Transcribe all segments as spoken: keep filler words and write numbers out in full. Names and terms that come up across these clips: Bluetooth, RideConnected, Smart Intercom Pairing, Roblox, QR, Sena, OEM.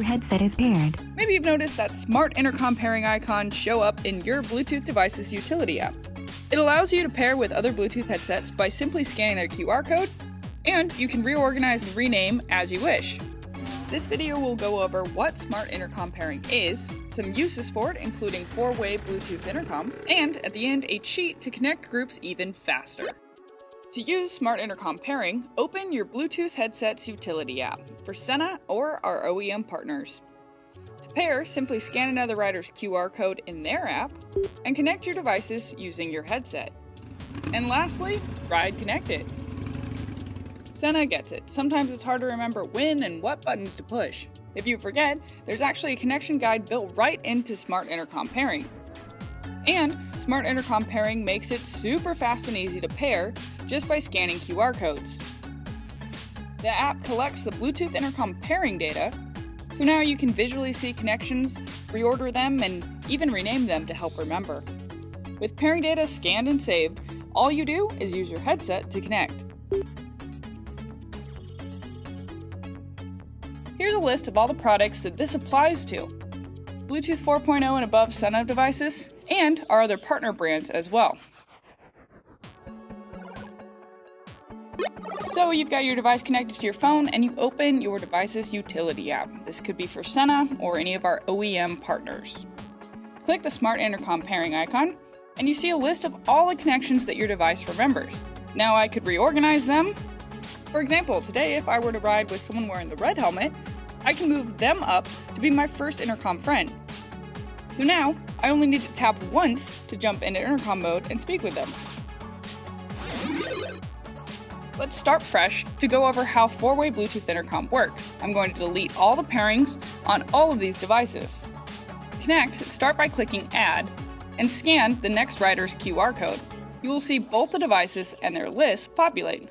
your headset is paired. Maybe you've noticed that smart intercom pairing icon show up in your Bluetooth device's utility app. It allows you to pair with other Bluetooth headsets by simply scanning their Q R code, and you can reorganize and rename as you wish. This video will go over what smart intercom pairing is, some uses for it including four-way Bluetooth intercom, and at the end a cheat to connect groups even faster. To use smart intercom pairing, open your Bluetooth headset's utility app for Sena or our O E M partners. To pair, simply scan another rider's Q R code in their app and connect your devices using your headset. And lastly, ride connected. Sena gets it. Sometimes it's hard to remember when and what buttons to push. If you forget, there's actually a connection guide built right into smart intercom pairing. And smart intercom pairing makes it super fast and easy to pair just by scanning Q R codes. The app collects the Bluetooth intercom pairing data, so now you can visually see connections, reorder them, and even rename them to help remember. With pairing data scanned and saved, all you do is use your headset to connect. Here's a list of all the products that this applies to. Bluetooth four point oh and above Sena devices, and our other partner brands as well. So you've got your device connected to your phone and you open your device's utility app. This could be for Sena or any of our O E M partners. Click the smart intercom pairing icon and you see a list of all the connections that your device remembers. Now I could reorganize them. For example, today if I were to ride with someone wearing the red helmet, I can move them up to be my first intercom friend. So now I only need to tap once to jump into intercom mode and speak with them. Let's start fresh to go over how four-way Bluetooth intercom works. I'm going to delete all the pairings on all of these devices. Connect, start by clicking Add, and scan the next rider's Q R code. You will see both the devices and their lists populate.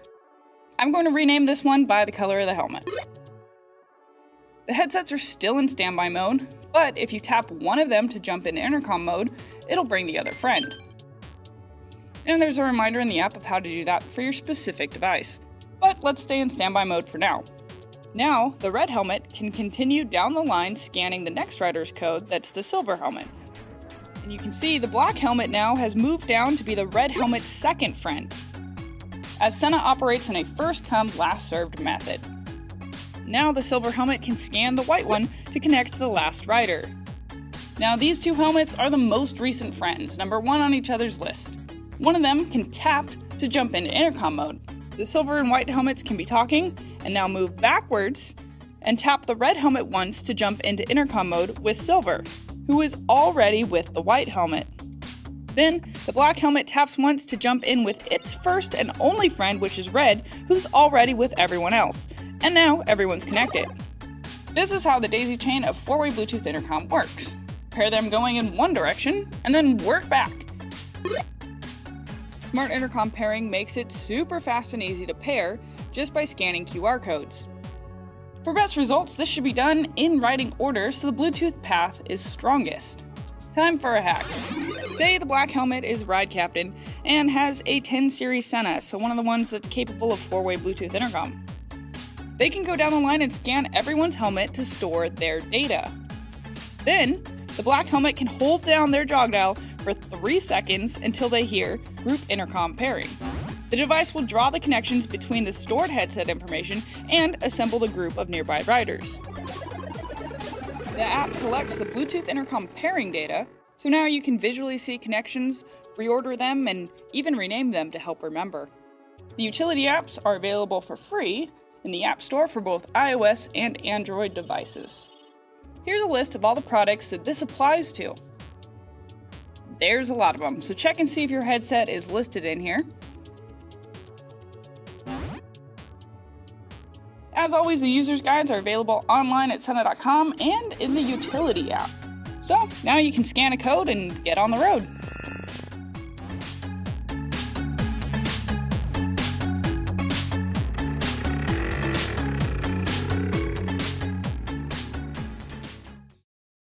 I'm going to rename this one by the color of the helmet. The headsets are still in standby mode, but if you tap one of them to jump into intercom mode, it'll bring the other friend. And there's a reminder in the app of how to do that for your specific device. But let's stay in standby mode for now. Now, the red helmet can continue down the line scanning the next rider's code that's the silver helmet. And you can see the black helmet now has moved down to be the red helmet's second friend, as Sena operates in a first-come, last-served method. Now the silver helmet can scan the white one to connect to the last rider. Now these two helmets are the most recent friends, number one on each other's list. One of them can tap to jump into intercom mode. The silver and white helmets can be talking and now move backwards and tap the red helmet once to jump into intercom mode with silver, who is already with the white helmet. Then the black helmet taps once to jump in with its first and only friend, which is red, who's already with everyone else. And now everyone's connected. This is how the daisy chain of four-way Bluetooth intercom works. Pair them going in one direction and then work back. Smart intercom pairing makes it super fast and easy to pair just by scanning Q R codes. For best results, this should be done in riding order so the Bluetooth path is strongest. Time for a hack. Say the black helmet is ride captain and has a ten series Sena, so one of the ones that's capable of four-way Bluetooth intercom. They can go down the line and scan everyone's helmet to store their data. Then, the black helmet can hold down their jog dial for three seconds until they hear group intercom pairing. The device will draw the connections between the stored headset information and assemble the group of nearby riders. The app collects the Bluetooth intercom pairing data, so now you can visually see connections, reorder them, and even rename them to help remember. The utility apps are available for free in the App Store for both iOS and Android devices. Here's a list of all the products that this applies to. There's a lot of them, so check and see if your headset is listed in here. As always, the user's guides are available online at sena dot com and in the utility app. So now you can scan a code and get on the road.